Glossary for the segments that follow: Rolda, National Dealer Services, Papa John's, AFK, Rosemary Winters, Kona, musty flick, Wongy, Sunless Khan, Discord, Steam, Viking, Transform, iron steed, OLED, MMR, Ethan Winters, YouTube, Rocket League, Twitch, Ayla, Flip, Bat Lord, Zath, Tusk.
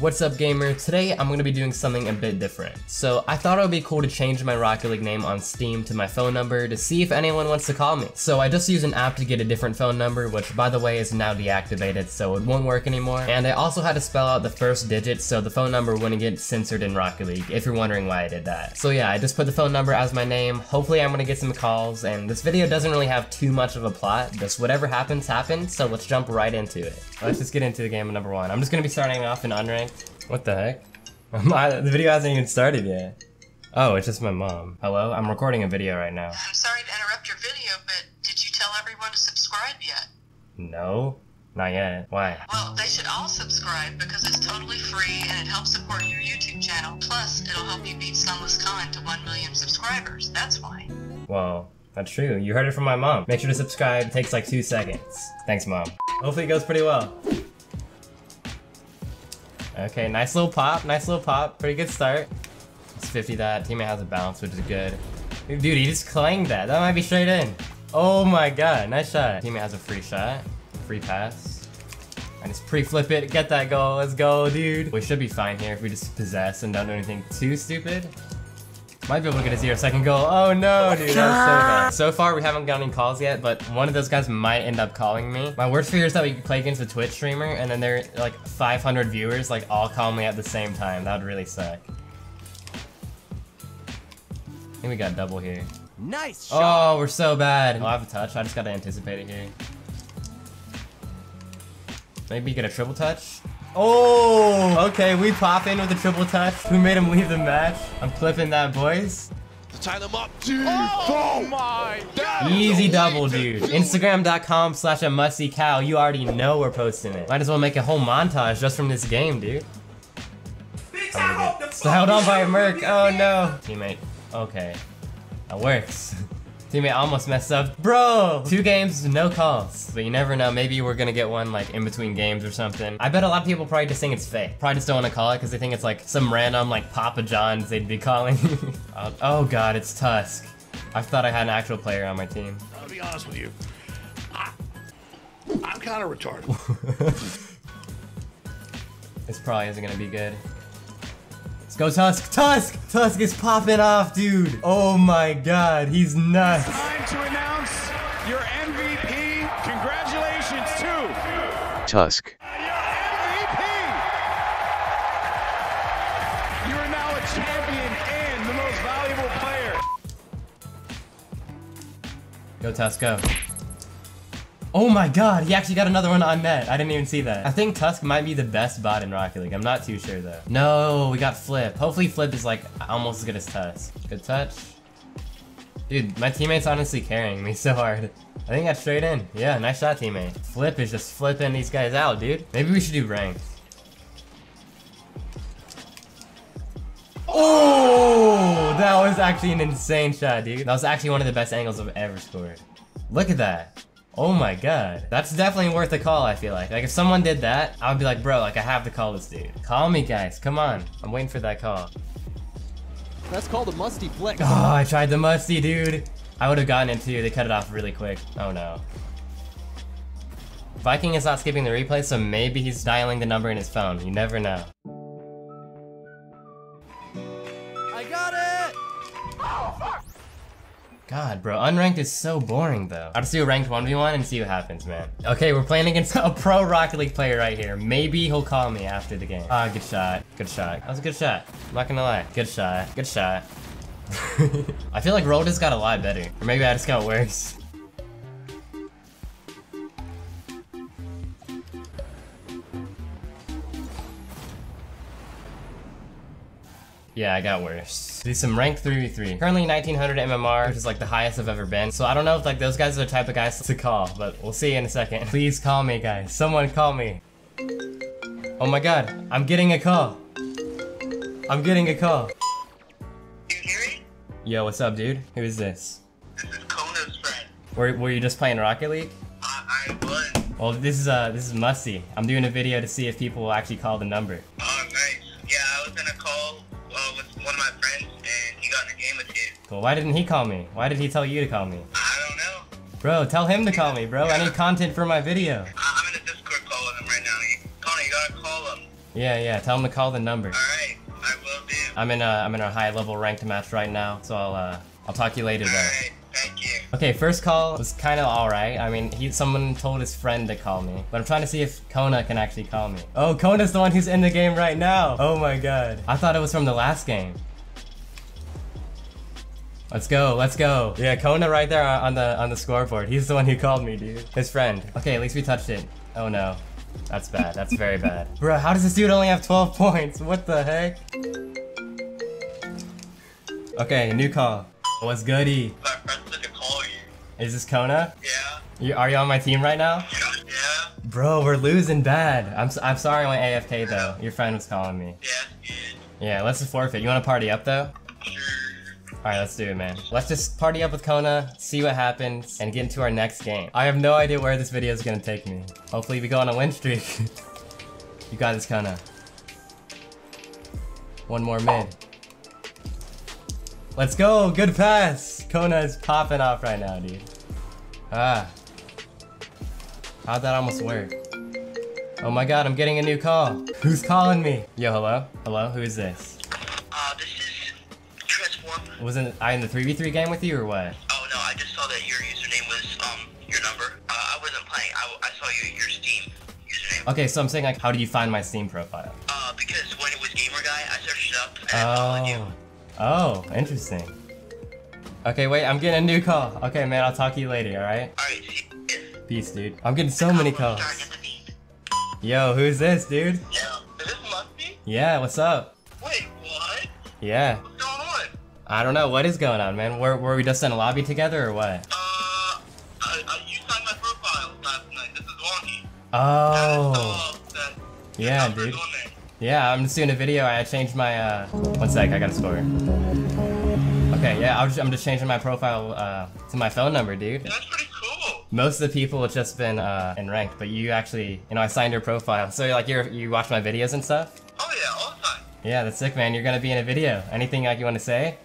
What's up, gamer? Today I'm going to be doing something a bit different. So I thought it would be cool to change my Rocket League name on Steam to my phone number to see if anyone wants to call me. So I just used an app to get a different phone number, which by the way is now deactivated, so it won't work anymore. And I also had to spell out the first digit so the phone number wouldn't get censored in Rocket League, if you're wondering why I did that. So yeah, I just put the phone number as my name. Hopefully I'm going to get some calls, and this video doesn't really have too much of a plot. Just whatever happens, happens, so let's jump right into it. Let's just get into the game of number one. I'm just going to be starting off in unranked. What the heck? The video hasn't even started yet. Oh, it's just my mom. Hello? I'm recording a video right now. I'm sorry to interrupt your video, but did you tell everyone to subscribe yet? No, not yet. Why? Well, they should all subscribe because it's totally free and it helps support your YouTube channel. Plus, it'll help you beat Sunless Khan to 1 million subscribers. That's why. Whoa. That's true. You heard it from my mom. Make sure to subscribe. It takes like 2 seconds. Thanks, Mom. Hopefully it goes pretty well. Okay, nice little pop, nice little pop. Pretty good start. It's 50 that. Teammate has a bounce, which is good. Dude, he just clanged that. That might be straight in. Oh my god, nice shot. Teammate has a free shot. Free pass. I just pre-flip it, get that goal. Let's go, dude. We should be fine here if we just possess and don't do anything too stupid. Might be able to get a 0 second goal. Oh no, dude, that was so bad. So far, we haven't gotten any calls yet, but one of those guys might end up calling me. My worst fear is that we play against a Twitch streamer, and then they're like 500 viewers, like all call me at the same time. That would really suck. I think we got double here. Nice shot. Oh, we're so bad. Oh, I have a touch. I just gotta anticipate it here. Maybe get a triple touch. Oh, okay, we pop in with a triple touch. We made him leave the match. I'm clipping that, boys. Tie them up, dude. Oh my god. Easy double, dude. Instagram.com/amustycow. You already know we're posting it. Might as well make a whole montage just from this game, dude. So held on by a Merc. Oh no. Teammate. Okay. That works. Teammate almost messed up. Bro! 2 games, no calls. But you never know, maybe we're gonna get one like in between games or something. I bet a lot of people probably just think it's fake. Probably just don't wanna call it because they think it's like some random like Papa John's they'd be calling. Oh god, it's Tusk. I thought I had an actual player on my team. I'll be honest with you. I'm kinda retarded. This probably isn't gonna be good. Let's go Tusk! Tusk! Tusk is popping off, dude! Oh my god, he's nuts! It's time to announce your MVP! Congratulations to Tusk! Your MVP! You are now a champion and the most valuable player! Go Tusk, go! Oh my god, he actually got another one on net. I didn't even see that. I think Tusk might be the best bot in Rocket League. I'm not too sure though. No, we got Flip. Hopefully Flip is like almost as good as Tusk. Good touch. Dude, my teammate's honestly carrying me so hard. I think that's straight in. Yeah, nice shot, teammate. Flip is just flipping these guys out, dude. Maybe we should do ranked. Oh, that was actually an insane shot, dude. That was actually one of the best angles I've ever scored. Look at that. Oh my god. That's definitely worth a call, I feel like. Like, if someone did that, I would be like, bro, like, I have to call this dude. Call me, guys. Come on. I'm waiting for that call. That's called a musty flick. Oh, I tried the musty, dude. I would have gotten it, too. They cut it off really quick. Oh, no. Viking is not skipping the replay, so maybe he's dialing the number in his phone. You never know. I got it! Oh, fuck! God, bro, unranked is so boring, though. I'll just do a ranked 1v1 and see what happens, man. Okay, we're playing against a pro Rocket League player right here. Maybe he'll call me after the game. Ah, good shot. Good shot. That was a good shot. I'm not gonna lie. Good shot. Good shot. I feel like Rolda's got a lot better. Or maybe I just got worse. Yeah, I got worse. Do some ranked 3v3. Currently 1900 MMR, which is like the highest I've ever been. So I don't know if like those guys are the type of guys to call, but we'll see in a second. Please call me, guys. Someone call me. Oh my god, I'm getting a call. I'm getting a call. You hear it? Yo, what's up, dude? Who is this? This is Kona's friend. Were you just playing Rocket League? I was. Well, this is Musty. I'm doing a video to see if people will actually call the number. Well, why didn't he call me? Why did he tell you to call me? I don't know. Bro, tell him to call me, bro. Yeah. I need content for my video. I'm in a Discord call with him right now. Connor, you gotta call him. Yeah, yeah. Tell him to call the number. All right, I will do. I'm in a high level ranked match right now, so I'll talk to you later. All right. Thank you. Okay, first call was kind of alright. I mean, someone told his friend to call me, but I'm trying to see if Kona can actually call me. Oh, Kona's the one who's in the game right now. Oh my god. I thought it was from the last game. Let's go, let's go. Yeah, Kona right there on the scoreboard. He's the one who called me, dude. His friend. Okay, at least we touched it. Oh no. That's bad. That's very bad. Bro, how does this dude only have 12 points? What the heck? Okay, new call. What's goody? My friend said to call you. Is this Kona? Yeah. Are you on my team right now? Yeah. Bro, we're losing bad. I'm sorry I went AFK though. Your friend was calling me. Yeah, that's good. Yeah, let's just forfeit. You want to party up though? Sure. Alright, let's do it, man. Let's just party up with Kona, see what happens, and get into our next game. I have no idea where this video is going to take me. Hopefully we go on a win streak. You got this, Kona. One more mid. Let's go, good pass! Kona is popping off right now, dude. Ah. How'd that almost work? Oh my god, I'm getting a new call. Who's calling me? Yo, hello? Hello, who is this? This is Transform. Wasn't I in the 3v3 game with you or what? Oh no, I just saw that your username was, your number. I wasn't playing, I saw your Steam username. Okay, so I'm saying like, how do you find my Steam profile? Because when it was GamerGuy, I searched it up and I followed you. Oh, interesting. Okay, wait, I'm getting a new call. Okay, man, I'll talk to you later, alright? Alright, peace, dude. I'm getting so many calls. Yo, who's this, dude? Yeah, is this Musty? Yeah, what's up? Wait, what? Yeah. What's going on? I don't know, what is going on, man? Were we just in a lobby together, or what? You signed my profile last night. This is Wongy. Oh. Yeah, dude. Yeah, I'm just doing a video. I changed my, one sec, I gotta score. Okay, yeah, I'm just changing my profile, to my phone number, dude. That's pretty cool. Most of the people have just been, in ranked, but you actually, you know, I signed your profile. So, like, you watch my videos and stuff? Oh, yeah, all the time. Yeah, that's sick, man. You're gonna be in a video. Anything, like, you wanna say?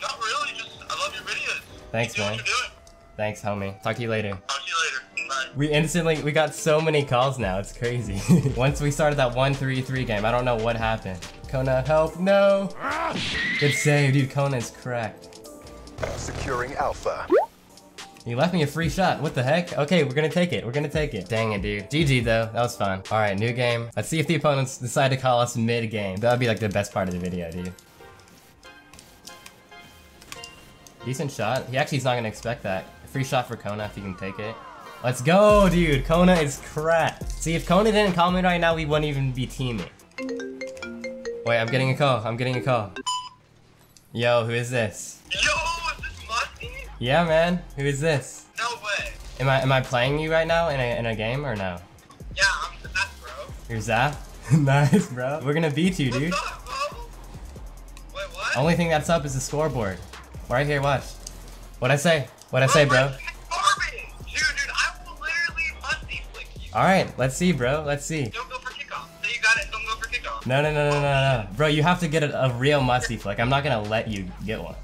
Not really, just, I love your videos. Thanks, man. What you're doing. Thanks, homie. Talk to you later. Talk to you later. We got so many calls now, it's crazy. Once we started that 1-3-3 game, I don't know what happened. Kona, help, no! Good save, dude, Kona is cracked. Securing alpha. You left me a free shot, what the heck? Okay, we're gonna take it, we're gonna take it. Dang it, dude. GG though, that was fun. Alright, new game. Let's see if the opponents decide to call us mid-game. That would be like the best part of the video, dude. Decent shot. He actually is not gonna expect that. Free shot for Kona if he can take it. Let's go, dude. Kona is crap. See, if Kona didn't call me right now, we wouldn't even be teaming. Wait, I'm getting a call. I'm getting a call. Yo, who is this? Yo, is this Musty? Yeah, man. Who is this? No way. Am I playing you right now in a game or no? Yeah, I'm Zath, bro. You're Zath? Nice, bro. We're gonna beat you, dude. What's up, bro? Wait, what? Only thing that's up is the scoreboard. Right here, watch. What'd I say? What'd I say, bro? Alright, let's see, bro. Let's see. Don't go for kickoff. So you got it. Don't go for kickoff. No. Bro, you have to get a real musty flick. I'm not gonna let you get one.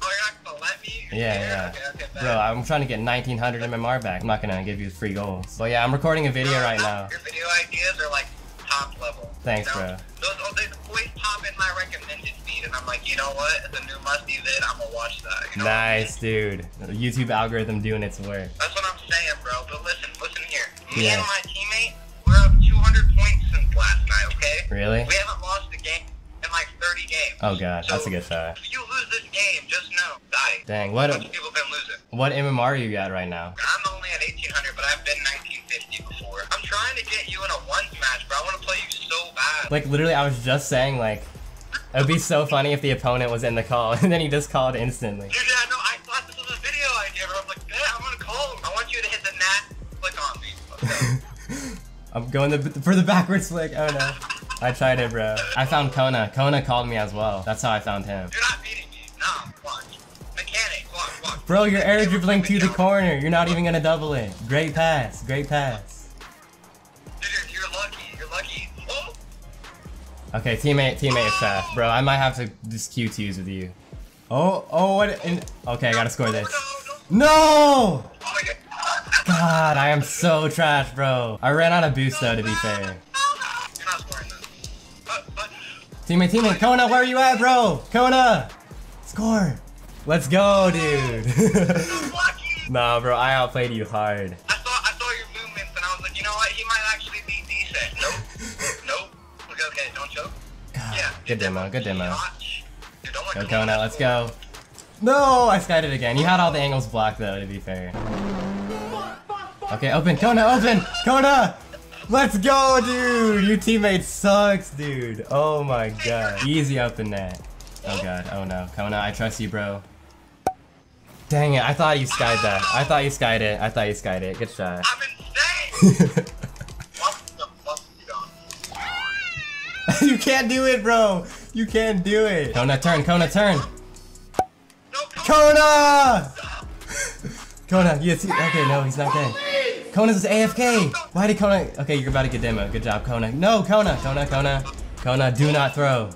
Oh, you're not gonna let me? Yeah. Okay, bro, I'm trying to get 1900 MMR back. I'm not gonna give you free goals. But yeah, I'm recording a video right now. Your video ideas are like top level. Thanks, bro. Those always pop in my recommended feed, and I'm like, you know what? It's a new musty vid. I'm gonna watch that. You know nice, dude. The YouTube algorithm doing its work. That's what I'm saying, bro. But listen here. Me and my teammate, we're up 200 points since last night, okay? Really? We haven't lost a game in like 30 games. Oh god, so that's a good shot. If you lose this game, just know, die. Dang, what a bunch of people been losing. What MMR you got right now? I'm only at 1800, but I've been 1950 before. I'm trying to get you in a ones match, but I want to play you so bad. Like literally, I was just saying like, it would be so funny if the opponent was in the call, and then he just called instantly. Dude, yeah, no, I thought this was a video idea, but I was like, yeah, I'm gonna call him. I want you to hit the nat flick on me. I'm going for the backwards flick. Oh no. I tried it, bro. I found Kona. Kona called me as well. That's how I found him. You're not beating me. No, watch. Mechanic, watch. Bro, you're air dribbling to the corner. You're not even gonna double it. Great pass. Great pass. Dude, you're lucky. You're lucky. Oh. Okay, teammate is fast. Bro, I might have to just Q2s with you. Oh, what? Okay, I gotta score this. No! God, I am so trash, bro. I ran out of boost though, to be fair. You're not scoring this. Teammate, Kona, where are you at, bro? Kona, score. Let's go, dude. Nah, bro, I outplayed you hard. I saw your movements and I was like, you know what? He might actually be decent. Nope. Okay, don't choke. Yeah. Good demo. Go, Kona, let's go. No, I skied it again. You had all the angles blocked, though, to be fair. Okay, open, Kona, open, Kona. Let's go, dude! Your teammate sucks, dude. Oh my god. Easy up in that. Oh god. Oh no. Kona, I trust you, bro. Dang it. I thought you skied that. I thought you skied it. Good shot. I'm insane! You can't do it, bro. You can't do it. Kona, turn. Kona, turn. Kona! Kona, yes. Okay, no, he's not dead. Kona's AFK! Why did Kona... Okay, you're about to get demo. Good job, Kona. No, Kona! Kona, do not throw.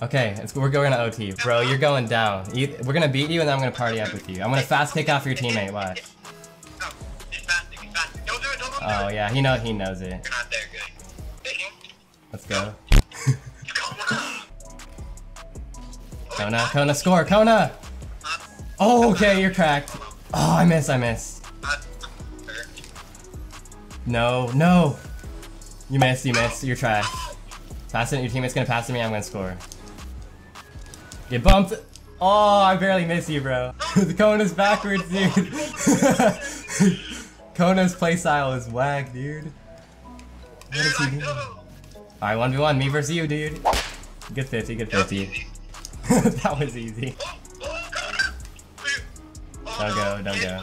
Okay, we're going to OT. Bro, you're going down. We're going to beat you, and then I'm going to party up with you. I'm going to fast kick off your teammate. Watch. Oh, yeah, he knows it. Let's go. Kona, score! Kona! Oh, okay, you're cracked. Oh, I missed. No. You missed. You're trash. Pass it. Your teammate's gonna pass to me. I'm gonna score. Get bumped. Oh, I barely miss you, bro. Kona's backwards, dude. Kona's playstyle is whack, dude. What is he doing? Alright, 1v1. Me versus you, dude. Good 50. Good 50. That was easy. Don't go.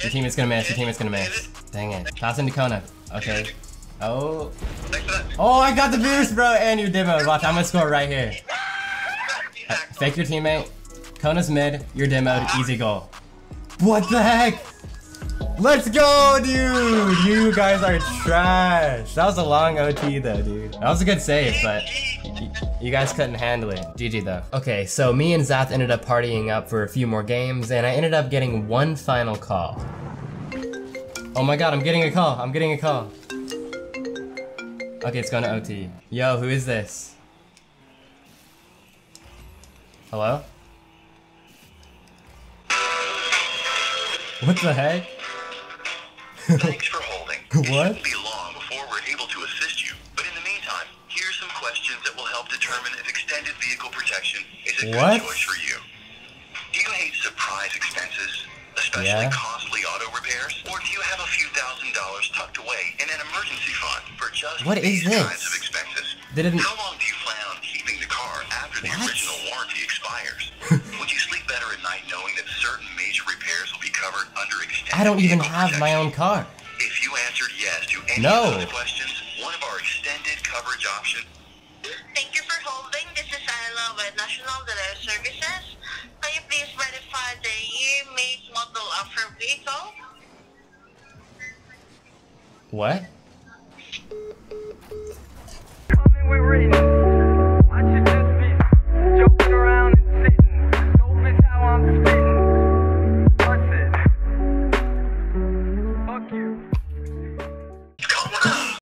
Your teammate's gonna miss. Dang it. Pass into Kona. Okay. Oh. Oh, I got the boost, bro. And your demo. Watch, I'm gonna score right here. Fake your teammate. Kona's mid. Your demo. Easy goal. What the heck? Let's go, dude. You guys are trash. That was a long OT, though, dude. That was a good save, but you guys couldn't handle it. GG, though. Okay, so me and Zath ended up partying up for a few more games, and I ended up getting one final call. Oh my god, I'm getting a call. Okay, it's going to OT. Yo, who is this? Hello? What the heck? Thanks for holding. What? It won't be long before we're able to assist you, but in the meantime, here's some questions that will help determine if extended vehicle protection is a good choice for you. Do you hate surprise expenses, especially costly auto repairs? Or do you have a few $1,000 tucked away in an emergency fund for just these kinds of expenses? How long do you plan on keeping the car after the original warranty expires? Would you sleep better at night knowing that certain major repairs will be covered under extended I don't even have protection? My own car. If you answered yes to any of those questions, one of our extended coverage options. Thank you for holding. This is Ayla with National Dealer Services. Can you please verify the year, make, model of her vehicle? What?